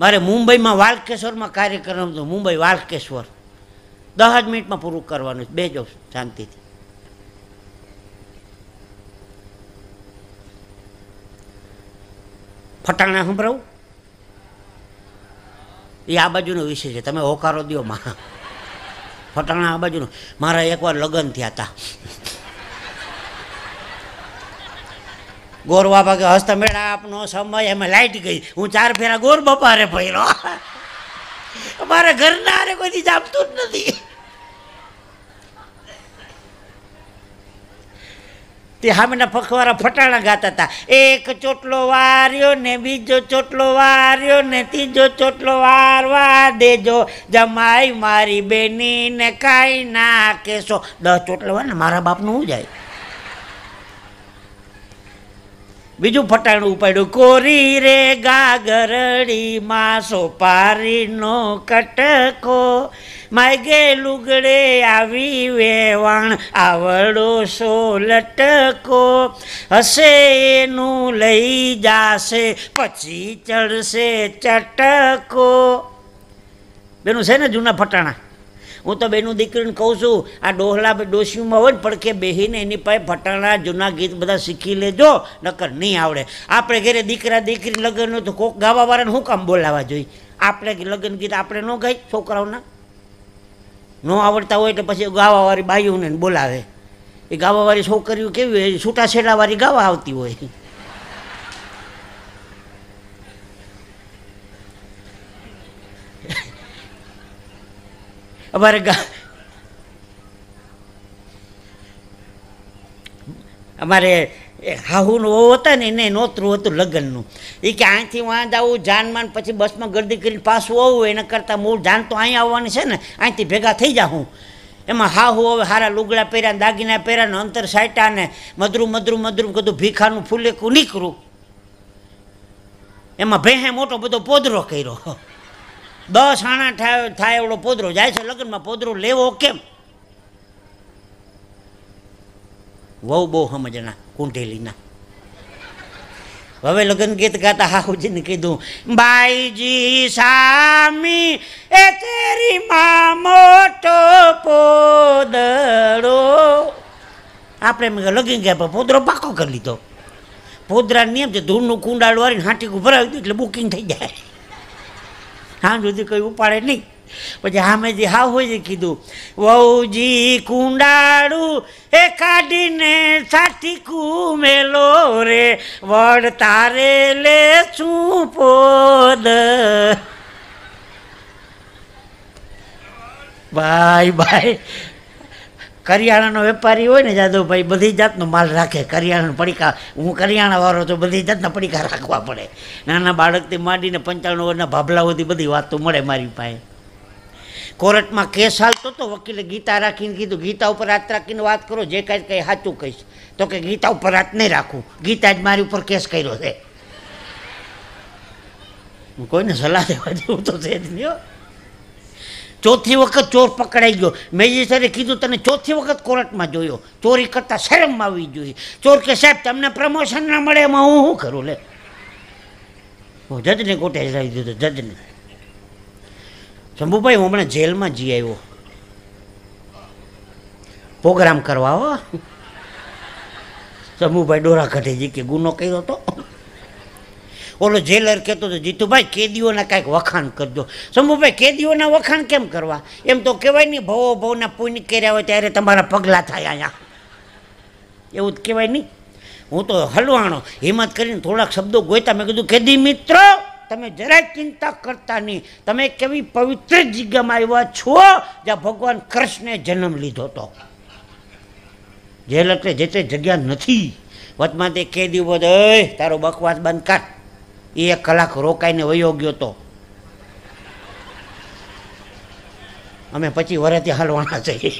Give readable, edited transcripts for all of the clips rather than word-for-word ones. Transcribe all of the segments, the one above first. मारे मुंबई में वालकेश्वर में कार्यक्रम तो मुंबई वालकेश्वर 10 मिनिट में पूरु करवानुं छे। बेजो शांति थी। फटाणा संभरावुं ए आ बाजुनो विषय छे, तमे होकारो दियो मां। फटाणा आ बाजुनो मारा एकवार लग्न थया था। गोर बाबा के हस्त मेड़ा आपनो समय में लाइट गई, हूँ 4 फेरा गोर बापा रे फैरो। हमारे घर ना रे कोई जापतू नहीं। ते हमने पखवारा फटाणा गाता था, एक चोटलो वारियो ने बीजो चोटलो वारियो ने तीजो चोटलो वारवा देजो, जमाई मारी बेनी ने काई ना केसो। 10 चोटलो वार मारा बाप न हो जाए। बीजू फटाणु पड़ू, कोरी रे गागरड़ी मासो पारी नो कटको, मागे लुगड़े आवी वेवाण आवड़ो सो लटको, हसे नू लई जासे पछी चढ़से चटको। बेनू से ने जूना फटाणा। हूँ तो बेनू दीकरीने कहूँ छू, आ डोहला डोशियों में हो पड़के बेहीने एनी पाए फटाणा जूना गीत बधा शीखी लेजो, नकर नहीं आवड़े। आपणे घरे दीकरा दीकरी लग्न तो कोक गावावाळाने शुं काम बोलावा जोईए? आपणे लग्न गीत आपणे न गाई, छोकराओना न आवड़ता होय तो पछी गावावाळी बाईओने बोलावे। ए गावावाळी छोकरीओ केवी छूटाछेडावाળી गावा आवती होय। अमारे हाहू नो होता ने ने नोतरू होतुं लग्ननुं। ई के आंथी वां जावुं जानमान पछी बस में गर्दी करीने पाछुं आवुं, एना करता मूळ जान तो अहीं आववानी छे ने, आंथी भेगा थई जाऊं। एमां हाहू हवे हारा लुगड़ा पेर्या ने दागिना पेर्या ने अंतर साट्या ने मधरू मधरू मधरू कधुं भीखानुं फुलेकू नीकळ्युं। एमां भेहे मोटो बधो पोदरो कर्यो, 10 आना थाय एवडो पोदरो जाय छे लग्न में। पोदरो लेवो केम? वहू बहु समझना कुंडेली ना। हवे लग्न गीत गाता हाहूजी ने कीधुं, बाई जी सामी ए तेरी मां मोटो पोदरो। आपणे में लग्न गया पर पोदरो पाको कर लीधो। पोदरा नियम छे धूणनु कुंडाळ वारीने हाटीकू भरावी दे एटले बुकिंग थई जाय। हाँ जुदी कोई उपाड़े नहीं। पछी हामे जी हाहूजी कीधुं, वहूजी कुंडाळू ए काढीने साठीकू मेलो रे, वड तारे ले छूं पोद। भाई भाई करियाणानो वेपारी होय ने जादवभाई बधी जातनो माल राखे। करियाणाना पड़ीका, हूँ करियाणा वाळो तो बधी जातना पड़ीका राखवा पड़े। नाना बाळकथी मांडीने 95 वर्षना भाभला होती बधी वातो मळे मारी पाए। कोर्ट में केस हालतो तो वकीले गीता राखीने कीधुं, गीता उपर हाथ राखीने वात करो, जे कांई कांई साचुं कहीश। तो के गीता उपर हाथ नहीं राखूँ, गीता ज मारी उपर केस कर्यो छे। कोईने सलाह देवा जेवुं तो छे ज नहीं। 4थी वखत चोर पकड़ाई गयो। मेजिस्ट्रेटे कीधुं, तने 4थी वखत कोर्ट में जोयो, चोरी करता शरम आवी जोईए। चोर के साहेब तमने प्रमोशन न मळे एमां हूँ शुं करूँ? ले जज ने कोटे हजारी दीधो। जज ने, शंभुभाई हूँ हमणे जेल में जी आव्यो, प्रोग्राम करवा आव्यो। शंभुभाई डोरा काढे जी के गुनो कर्यो तो। ओलो जेलर कहते तो, जीतूभाई कैदीओ कई वखाण कर दो। शंभुभाई कैदीओ वखाण केम करवा? एम तो कहवाय नहीं, भवो भवना पुण्य कर्या होय त्यारे तमारा पगला थाय। आया एवुं ज कहवाय नहीं। हूँ तो हलवाणो हिम्मत करीने थोड़ाक शब्दों गोयता। मैं कीधुं, कैदी मित्रो तमे जराय चिंता करता नहीं, तमे केवी पवित्र जगह में आव्या छो ज्यां भगवान कृष्णे जन्म लीधो तो। जेल एटले जे ते जग्या नथी। वचमां ते कैदी उभो, ए तारो बकवास बंद कर। 1 કલાક રોકાઈને વયો ગયો તો અમે 25 વર્ષથી હાલવાના છીએ,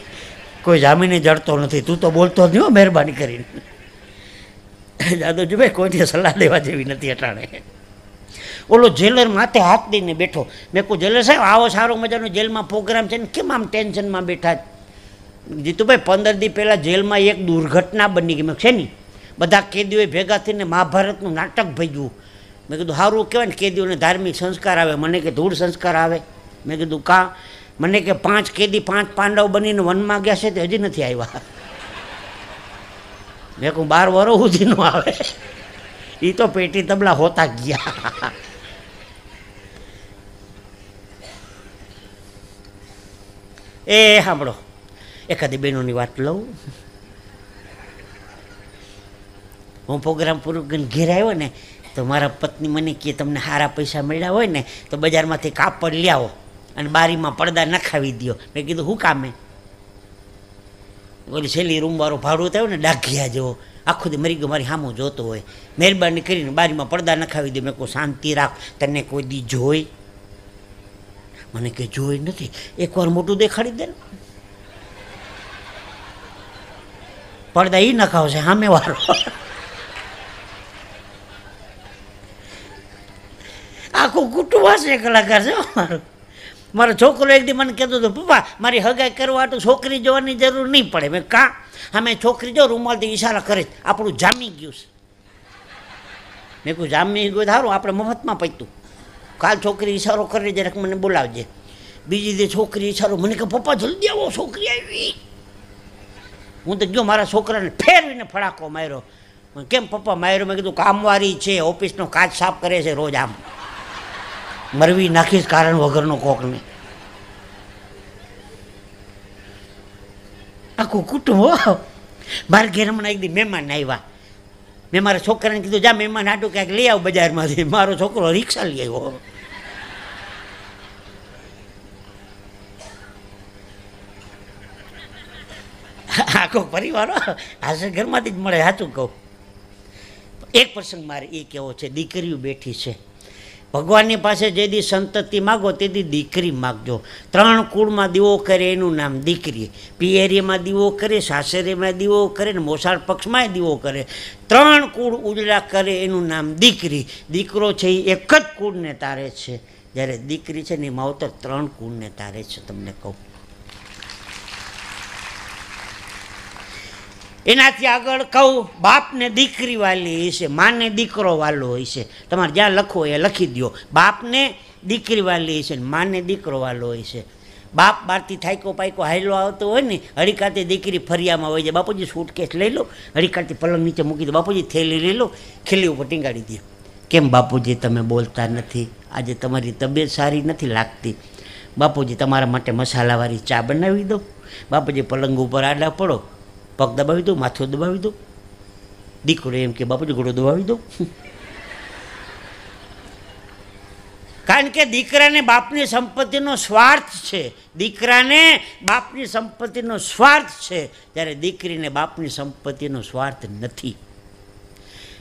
કોઈ જામીને જડતો નથી। તું તો બોલતો જ નહીં, મહેરબાની કરીને દાદોજી ભાઈ કોઈને સલાહ દેવા જેવી નથી અટાણે। ઓલો જેલર માથે હાથ દઈને બેઠો। મેં કહું, જેલર સાહેબ આવો સારો મજાનો જેલમાં પ્રોગ્રામ છે ને કેમ આમ ટેન્શનમાં બેઠા? જીતુભાઈ 15 દી પહેલાં જેલમાં એક દુર્ઘટના બની ગઈ છે ને, બધા કેદીઓએ ભેગા થઈને મહાભારતનું નાટક ભજવ્યું। मैं कीधु सारू कहवाय कैदीओ ने धार्मिक संस्कार आए, मैंने के धूड़ संस्कार आए। मैं कीधु का मैंने के 5 कैदी 5 पांडव बनी वन में गया है तो हजी नहीं आया। मैं कहूँ 12 वर्ष सुधी न आए, ये तो पेटी तबला होता गया। ए सांभळो एकादी बहनोनी वात लऊं। हूँ प्रोग्राम पूरो करीने घेर आव्यो ने तो मारा पत्नी मने के तमने सारा पैसा मळ्या होय ने तो बजार मांथी कापड़ ल्या आवो अने बारी में पड़दा नखावी दियो। मैं कीधुं हुं कामे? बोली छेल्ली रूम वाळो भाड़ो थयो ने डाघिया जो आखो दी मरी गयो मारी सामो जोतो होय, मेहरबानी करीने बारी में पड़दा नखावी दे। मैं को शांति राख, तने कोई दी जोई? मैंने के जोई नथी, एक वार मोटू देखाड़ी दे। पड़दा ई नखाव छे सामे वाळो। आखो कुटुंब से कलाकार से मारो छोकरो एक दी मन कहते तो पप्पा मारी हगाई करवा तो छोकरी जोवानी जरूर नहीं पड़े। मैं कहा हमें छोकरी जो रूमाल थी इशारा करे आपणु जामी गयु। मैं कहूँ जामी गयो थारू आप मफत में पैतू, काल छोकरी इशारो करे जरा मैंने बोलावजे। बीजी दी छोकरी इशारो मैंने कहा पप्पा जल्दी आओ छोकरी आई। हूँ तो गयो मारा छोकरा ने फेरवीने फड़ाको मार्यो। केम पप्पा मार्यो? मैं कीधुं कामवारी छे, ऑफिसनो काच साफ करे छे, रोज आम मरवी नाखीस कारण वगर नो कोक ने। आखू कुटुंब बार घेर में एक दी मेहमान आया। मैं मारा छोकरा ने कीधुं जा मेहमान आटो क्या ले आओ बजार में। मारो छोकरो रिक्शा ले आयो। आखो परिवार हाजर घर में मे हाचू कहू। एक प्रसंग मारे ये केवो छे, दीकरीओ बैठी छे। भगवान पास जेदी संतति मागो तेदी दीकरी मागजो। 3 कुल में दीवो करे एनु नाम दीकरी, पियरी में दीवो करे, सासरे में दीवो करे, मोसाळ पक्ष में दीवो करे। 3 कुल उजला करे एनु नाम दीकरी। दीकरो छे एक ज कुल ने तारे छे, ज्यारे दीकरी छे ने मावतर 3 कुल ने तारे छे। तमने कहूँ एनाथी आगळ कहूँ बाप ने दीकरी वाली हशे, माँ ने दीकरो वालो हशे। तमारे ज्यां लखो ए लखी दो, बाप ने दीकरी वाली हशे, माँ ने दीकरो वालो हशे। बाप बारती थायको पायको हायलो आवतो होय ने हड़ीकाती दीकरी फरियामां होय जे बापूजी सूटकेस लई लो, हड़ीकाती पलंग नीचे मूकी दो, बापूजी थेली लई लो, खिल्ली उपर टींगाड़ी दो। केम बापूजी तमे बोलता नथी? आजे तमारी तबियत सारी नथी लागती। बापूजी तमारा माटे मसालावारी चा बनावी दो। बापूजी पलंग उपर आडा पड़ो, पग दबावी दो, माथुं दबावी दो। दीकरो एम के बापूजी घोड़ो दबावी दो। कारण के दीकरा ने बापनी संपत्ति नो स्वार्थ छे, दीकरा ने बापनी संपत्ति नो स्वार्थ छे, त्यारे दीकरी ने बापनी संपत्ति नो स्वार्थ नथी।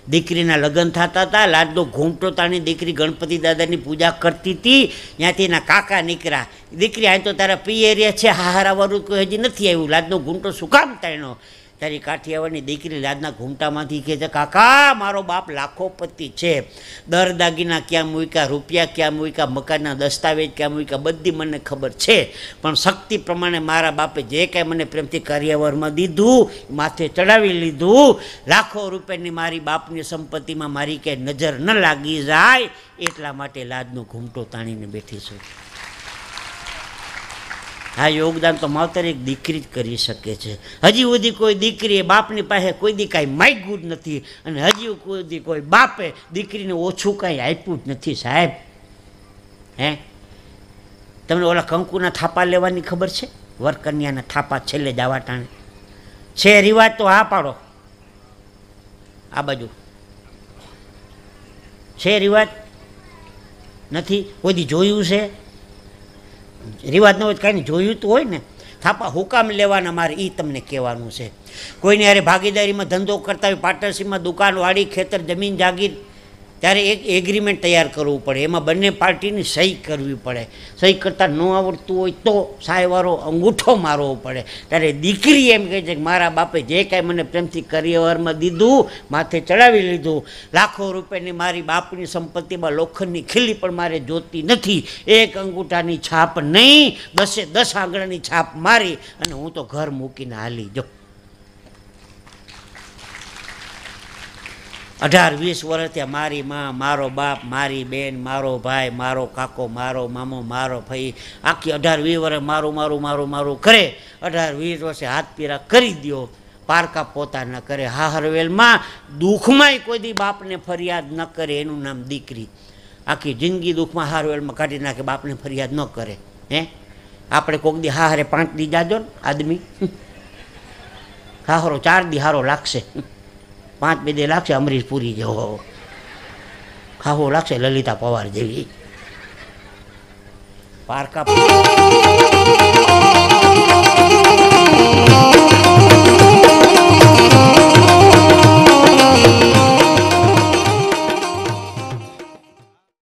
दीकरी ना लग्न थाता था, लाडलो घूमटो तानी दीकरी गणपति दादा नी पूजा करती थी। त्यांथी एना काका नीकळ्या, दीकरी आ तो तारा पियरिया छे, हाहरा वाळुं कोई हजी नथी आव्युं, लाडलो घूमटो शुं काम ताण्यो? तारी काठियावाड़ी दीकरी लाडना घूमटा मांथी कहे छे काका मारो बाप लाखोपति छे, दर दागीना क्या मूक्या, रूपिया क्या मूक्या, मकानना दस्तावेज क्या मूक्या, बधी मने खबर छे, पण शक्ति प्रमाणे मारा बापे जे कांई मने प्रेमथी कार्यवरमां दीधुं माथे चढ़ावी लीधुं। लाखो रूपियानी मारी बापनी संपत्तिमां मारी के नजर न लागी जाय एटला माटे लाडनो घूमटो ताणीने बेठी छे। आ योगदान तो मावतर एक दीकरी करी सके छे। हजी सुधी कोई दीकरीए बापनी पासे कोई दी काई मांग्युं ज नथी अने हजी सुधी कोई बापे दीकरीने ओछुं काई आप्युं ज नथी। साहेब हैं तमने ओला कंकूना थापा लेवानी खबर छे? वरकन्याना थापा छेल्ले जावा टाणे छे रिवाज तो हा पाडो। आ बाजू छे रिवाज नथी, कोई दी जोयुं छे? रिवाज न हो कहीं जोयू तो हो ने। थापा हुकाम लेवाना मारे ई तमने कहेवानुं छे। कोईने हारे भागीदारी में धंधो करता हुए, पार्टनरशिप में दुकान वाड़ी, खेतर जमीन जागीर, त्यारे एक एग्रीमेंट तैयार करवू पड़े, एमां बंने पार्टीनी सही करवी पड़े। सही करता न आवड़तुं होय तो सायवारो अंगूठो मारवो पड़े। त्यारे दीकरी एम कहे छे के मारा बापे जे कांई मने प्रेमथी करियरमां दीधुं माथे चढ़ावी लीधुं, लाखो रूपियानी मारी बापनी संपत्तिमां लोखंडनी खिल्ली पण मारे जोती नथी, एक अंगूठानी छाप नहीं 10 आंगणानी छाप मारी अने हूँ तो घर मूकीने हाली जाऊं। 18-20 વર્ષથી મારી માં, મારો બાપ, મારી બેન, મારો ભાઈ, મારો કાકો, મારો મામો, મારો ભાઈ આખી 18-20 વર્ષ મારું મારું મારું મારું કરે. 18-20 વર્ષે હાથ પીરા કરી દો, પારકા પોતા ન કરે. હા હરવેલમાં દુઃખમાંય કોઈ દી બાપને ફરિયાદ ન કરે, એનું નામ દીકરી. આખી જિંદગી દુઃખમાં હારવેલમાં કાઢી નાખે, બાપને ફરિયાદ ન કરે. હે, આપણે કોક દી હારે 5 દી જાજો ને આદમી, હારો 4 દી હારો લાગશે, 5 બે દે લાગશે અમરીશ પૂરી જેવો, ખાવો લાગશે લલિતા પવાર જેવી. પારકા